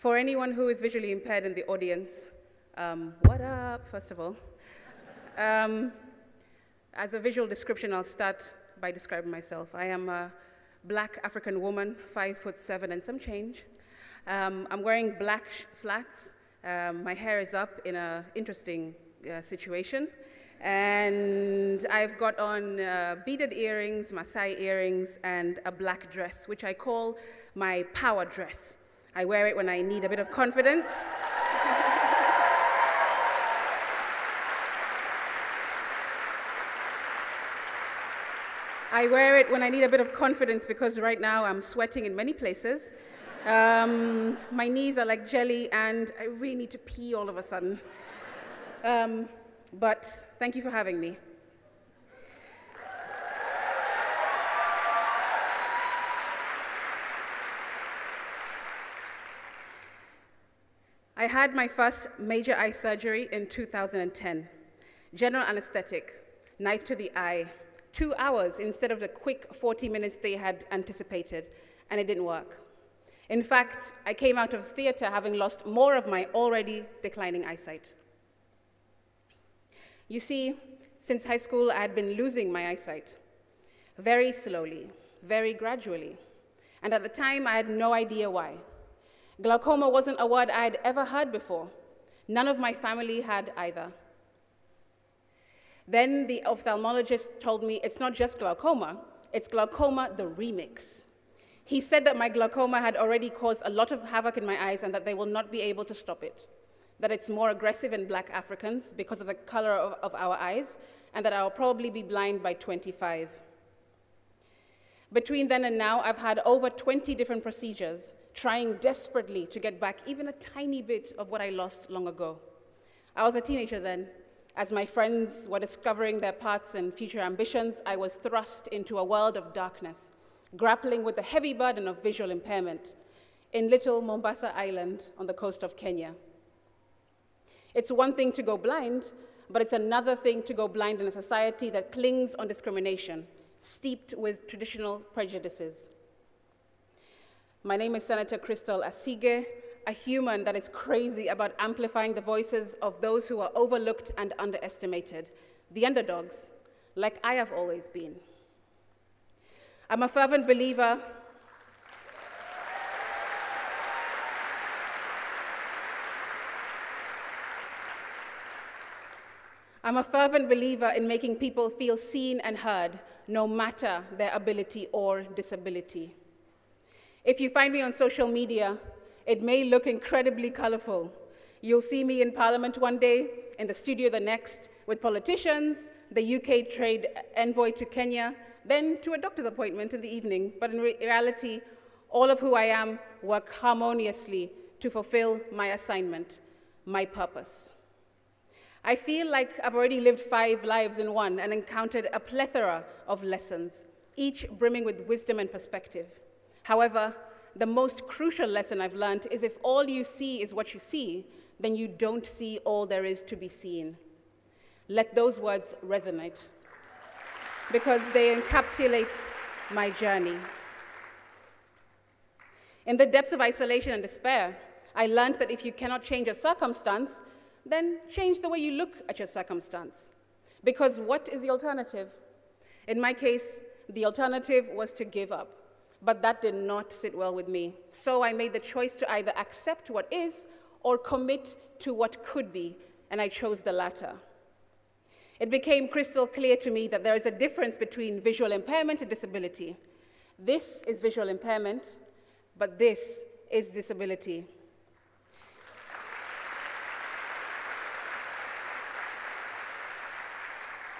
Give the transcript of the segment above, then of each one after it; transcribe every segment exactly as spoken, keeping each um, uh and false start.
For anyone who is visually impaired in the audience, um, what up, first of all? Um, as a visual description, I'll start by describing myself. I am a black African woman, five foot seven and some change. Um, I'm wearing black flats. Um, my hair is up in an interesting uh, situation. And I've got on uh, beaded earrings, Maasai earrings, and a black dress, which I call my power dress. I wear it when I need a bit of confidence. I wear it when I need a bit of confidence because right now I'm sweating in many places. Um, my knees are like jelly and I really need to pee all of a sudden. Um, but thank you for having me. I had my first major eye surgery in two thousand ten. General anesthetic, knife to the eye, two hours instead of the quick forty minutes they had anticipated, and it didn't work. In fact, I came out of theater having lost more of my already declining eyesight. You see, since high school, I had been losing my eyesight, very slowly, very gradually. And at the time, I had no idea why. Glaucoma wasn't a word I had ever heard before. None of my family had either. Then the ophthalmologist told me it's not just glaucoma, it's glaucoma the remix. He said that my glaucoma had already caused a lot of havoc in my eyes and that they will not be able to stop it, that it's more aggressive in black Africans because of the color of, of our eyes, and that I'll probably be blind by twenty-five. Between then and now, I've had over twenty different procedures, trying desperately to get back even a tiny bit of what I lost long ago. I was a teenager then. As my friends were discovering their paths and future ambitions, I was thrust into a world of darkness, grappling with the heavy burden of visual impairment in little Mombasa Island on the coast of Kenya. It's one thing to go blind, but it's another thing to go blind in a society that clings on discrimination, steeped with traditional prejudices. My name is Senator Crystal Asige, a human that is crazy about amplifying the voices of those who are overlooked and underestimated, the underdogs, like I have always been. I'm a fervent believer. I'm a fervent believer in making people feel seen and heard, no matter their ability or disability. If you find me on social media, it may look incredibly colorful. You'll see me in Parliament one day, in the studio the next, with politicians, the U K trade envoy to Kenya, then to a doctor's appointment in the evening, but in re reality, all of who I am work harmoniously to fulfill my assignment, my purpose. I feel like I've already lived five lives in one and encountered a plethora of lessons, each brimming with wisdom and perspective. However, the most crucial lesson I've learned is if all you see is what you see, then you don't see all there is to be seen. Let those words resonate, because they encapsulate my journey. In the depths of isolation and despair, I learned that if you cannot change your circumstance, then change the way you look at your circumstance. Because what is the alternative? In my case, the alternative was to give up, but that did not sit well with me. So I made the choice to either accept what is or commit to what could be, and I chose the latter. It became crystal clear to me that there is a difference between visual impairment and disability. This is visual impairment, but this is disability.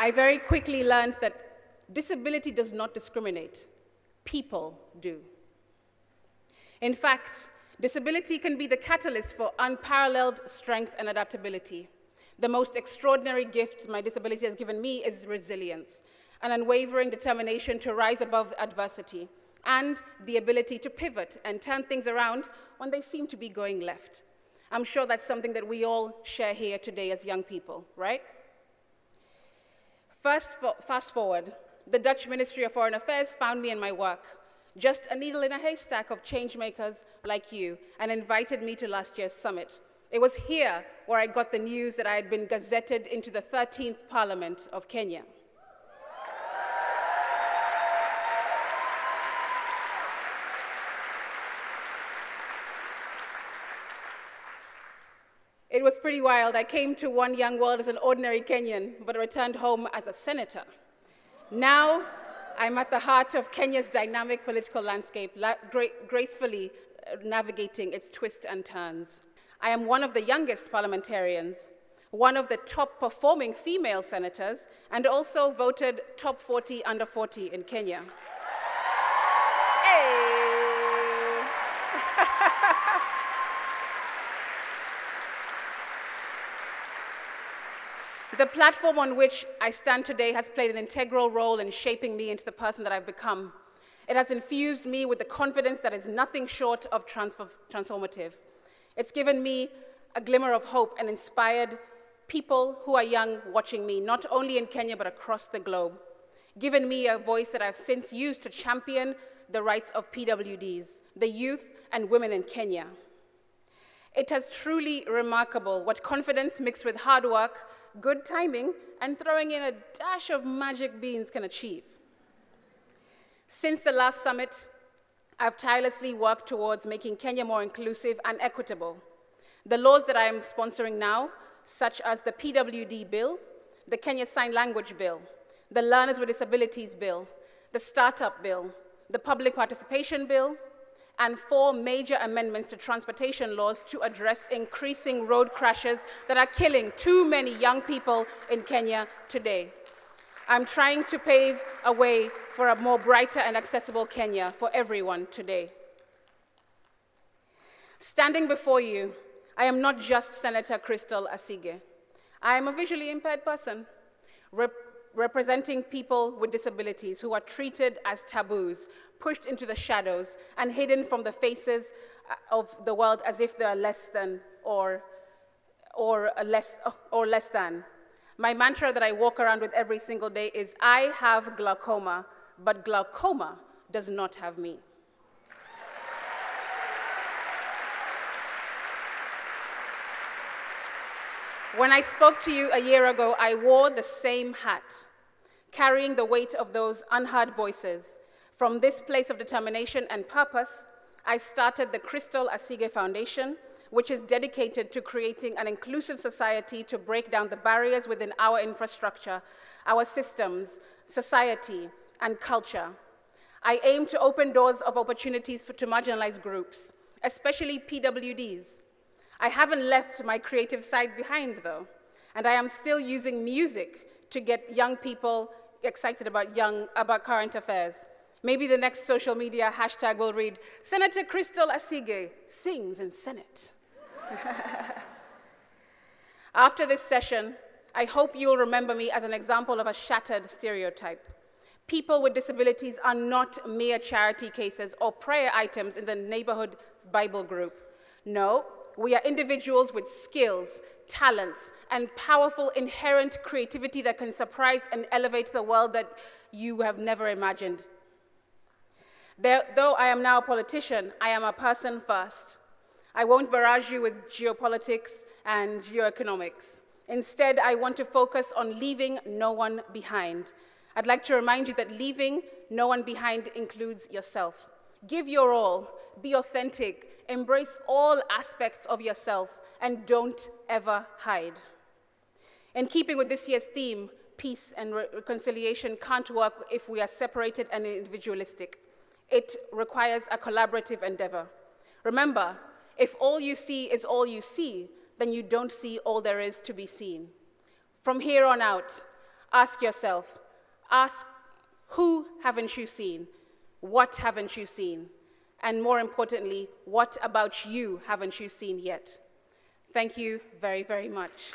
I very quickly learned that disability does not discriminate. People do. In fact, disability can be the catalyst for unparalleled strength and adaptability. The most extraordinary gift my disability has given me is resilience, an unwavering determination to rise above adversity, and the ability to pivot and turn things around when they seem to be going left. I'm sure that's something that we all share here today as young people, right? First, fast forward, the Dutch Ministry of Foreign Affairs found me in my work, just a needle in a haystack of change makers like you, and invited me to last year's summit. It was here where I got the news that I had been gazetted into the thirteenth Parliament of Kenya. It was pretty wild. I came to One Young World as an ordinary Kenyan, but returned home as a senator. Now, I'm at the heart of Kenya's dynamic political landscape, gracefully navigating its twists and turns. I am one of the youngest parliamentarians, one of the top performing female senators, and also voted top forty under forty in Kenya. Hey. The platform on which I stand today has played an integral role in shaping me into the person that I've become. It has infused me with the confidence that is nothing short of transformative. It's given me a glimmer of hope and inspired people who are young watching me, not only in Kenya, but across the globe. Given me a voice that I've since used to champion the rights of P W Ds, the youth and women in Kenya. It is truly remarkable what confidence mixed with hard work, good timing, and throwing in a dash of magic beans can achieve. Since the last summit, I've tirelessly worked towards making Kenya more inclusive and equitable. The laws that I am sponsoring now, such as the P W D bill, the Kenya Sign Language bill, the Learners with Disabilities bill, the Startup bill, the Public Participation bill, and four major amendments to transportation laws to address increasing road crashes that are killing too many young people in Kenya today. I'm trying to pave a way for a more brighter and accessible Kenya for everyone today. Standing before you, I am not just Senator Crystal Asige. I am a visually impaired person, rep representing people with disabilities who are treated as taboos, pushed into the shadows, and hidden from the faces of the world as if they are less than or, or, less, or less than. My mantra that I walk around with every single day is, I have glaucoma, but glaucoma does not have me. When I spoke to you a year ago, I wore the same hat, carrying the weight of those unheard voices. From this place of determination and purpose, I started the Crystal Asige Foundation, which is dedicated to creating an inclusive society to break down the barriers within our infrastructure, our systems, society, and culture. I aim to open doors of opportunities for, to marginalized groups, especially P W Ds. I haven't left my creative side behind, though, and I am still using music to get young people excited about, young, about current affairs. Maybe the next social media hashtag will read, Senator Crystal Asige sings in Senate. After this session, I hope you'll remember me as an example of a shattered stereotype. People with disabilities are not mere charity cases or prayer items in the neighborhood Bible group. No, we are individuals with skills, talents, and powerful inherent creativity that can surprise and elevate the world that you have never imagined. There, though I am now a politician, I am a person first. I won't barrage you with geopolitics and geoeconomics. Instead, I want to focus on leaving no one behind. I'd like to remind you that leaving no one behind includes yourself. Give your all, be authentic, embrace all aspects of yourself, and don't ever hide. In keeping with this year's theme, peace and re- reconciliation can't work if we are separated and individualistic. It requires a collaborative endeavor. Remember, if all you see is all you see, then you don't see all there is to be seen. From here on out, ask yourself, ask, who haven't you seen? What haven't you seen? And more importantly, what about you haven't you seen yet? Thank you very, very much.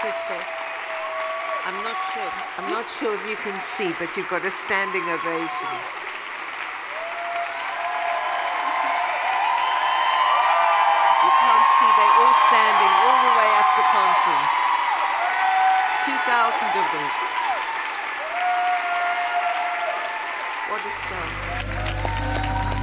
Crystal, I'm not sure, I'm not sure if you can see, but you've got a standing ovation. You can't see, they're all standing all the way up children's, two thousand of them. What a start.